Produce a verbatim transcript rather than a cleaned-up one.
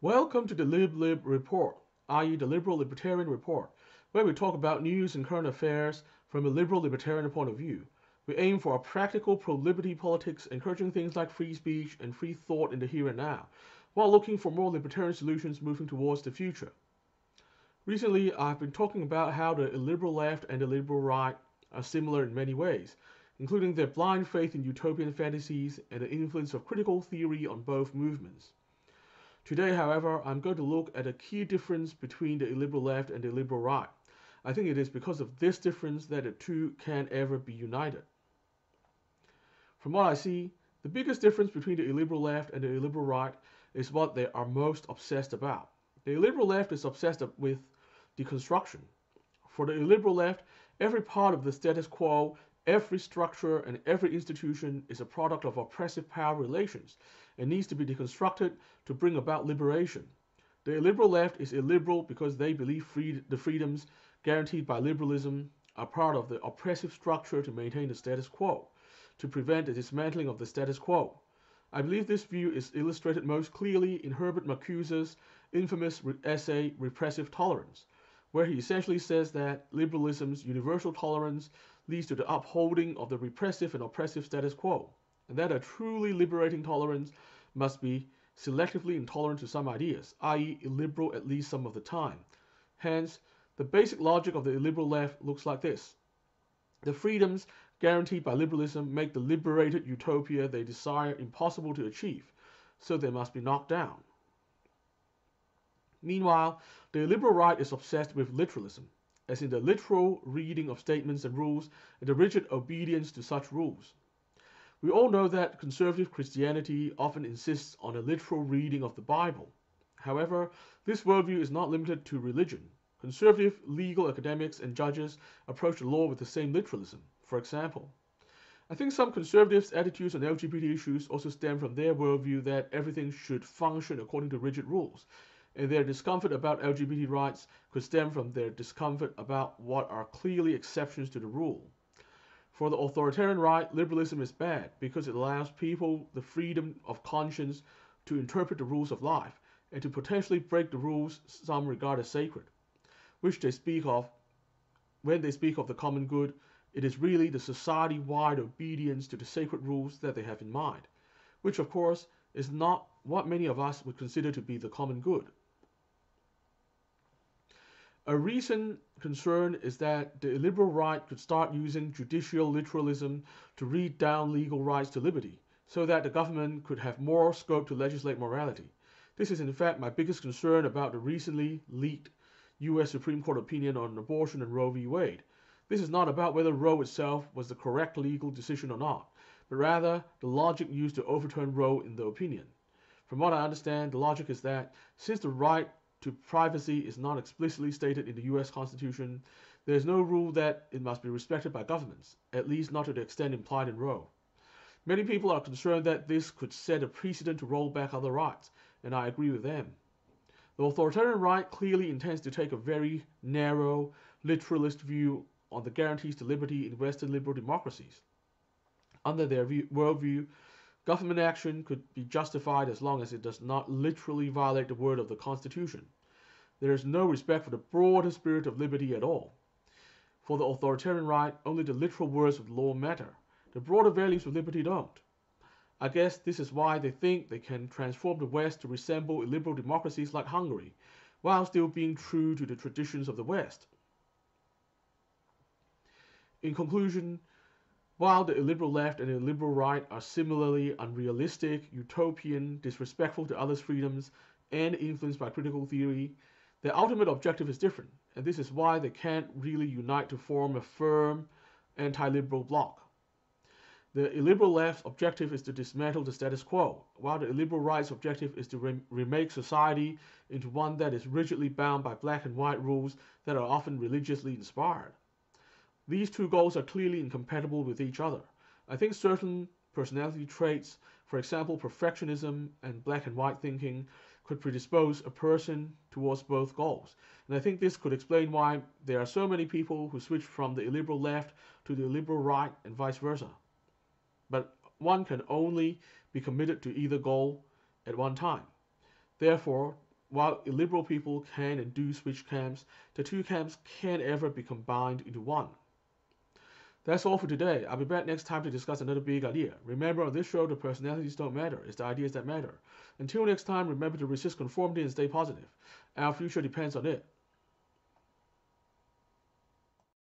Welcome to the LibLib Report, that is the Liberal Libertarian Report, where we talk about news and current affairs from a liberal libertarian point of view. We aim for a practical pro-liberty politics, encouraging things like free speech and free thought in the here and now, while looking for more libertarian solutions moving towards the future. Recently, I've been talking about how the illiberal left and the liberal right are similar in many ways, including their blind faith in utopian fantasies and the influence of critical theory on both movements. Today, however, I'm going to look at a key difference between the illiberal left and the liberal right. I think it is because of this difference that the two can't ever be united. From what I see, the biggest difference between the illiberal left and the illiberal right is what they are most obsessed about. The illiberal left is obsessed with deconstruction. For the illiberal left, every part of the status quo, every structure, and every institution is a product of oppressive power relations and needs to be deconstructed to bring about liberation. The illiberal left is illiberal because they believe free, the freedoms guaranteed by liberalism are part of the oppressive structure to maintain the status quo, to prevent the dismantling of the status quo. I believe this view is illustrated most clearly in Herbert Marcuse's infamous essay, Repressive Tolerance, where he essentially says that liberalism's universal tolerance leads to the upholding of the repressive and oppressive status quo, and that a truly liberating tolerance must be selectively intolerant to some ideas, that is illiberal at least some of the time. Hence, the basic logic of the illiberal left looks like this. The freedoms guaranteed by liberalism make the liberated utopia they desire impossible to achieve, so they must be knocked down. Meanwhile, the illiberal right is obsessed with literalism, as in the literal reading of statements and rules and the rigid obedience to such rules. We all know that conservative Christianity often insists on a literal reading of the Bible. However, this worldview is not limited to religion. Conservative legal academics and judges approach the law with the same literalism, for example. I think some conservatives' attitudes on L G B T issues also stem from their worldview that everything should function according to rigid rules, and their discomfort about L G B T rights could stem from their discomfort about what are clearly exceptions to the rule. For the authoritarian right, liberalism is bad because it allows people the freedom of conscience to interpret the rules of life and to potentially break the rules some regard as sacred, which they speak of when they speak of the common good. It is really the society-wide obedience to the sacred rules that they have in mind, which of course is not what many of us would consider to be the common good. A recent concern is that the illiberal right could start using judicial literalism to read down legal rights to liberty, so that the government could have more scope to legislate morality. This is in fact my biggest concern about the recently leaked U S Supreme Court opinion on abortion and Roe v. Wade. This is not about whether Roe itself was the correct legal decision or not, but rather the logic used to overturn Roe in the opinion. From what I understand, the logic is that since the right to privacy is not explicitly stated in the U S Constitution, there is no rule that it must be respected by governments, at least not to the extent implied in Roe. Many people are concerned that this could set a precedent to roll back other rights, and I agree with them. The authoritarian right clearly intends to take a very narrow, literalist view on the guarantees to liberty in Western liberal democracies. Under their worldview, government action could be justified as long as it does not literally violate the word of the Constitution. There is no respect for the broader spirit of liberty at all. For the authoritarian right, only the literal words of law matter. The broader values of liberty don't. I guess this is why they think they can transform the West to resemble illiberal democracies like Hungary, while still being true to the traditions of the West. In conclusion, while the illiberal left and the illiberal right are similarly unrealistic, utopian, disrespectful to others' freedoms, and influenced by critical theory, their ultimate objective is different, and this is why they can't really unite to form a firm anti-liberal bloc. The illiberal left's objective is to dismantle the status quo, while the illiberal right's objective is to re remake society into one that is rigidly bound by black and white rules that are often religiously inspired. These two goals are clearly incompatible with each other. I think certain personality traits, for example perfectionism and black and white thinking, could predispose a person towards both goals. And I think this could explain why there are so many people who switch from the illiberal left to the illiberal right and vice versa. But one can only be committed to either goal at one time. Therefore, While illiberal people can and do switch camps, the two camps can't ever be combined into one. That's all for today. I'll be back next time to discuss another big idea. Remember, on this show, the personalities don't matter. It's the ideas that matter. Until next time, remember to resist conformity and stay positive. Our future depends on it.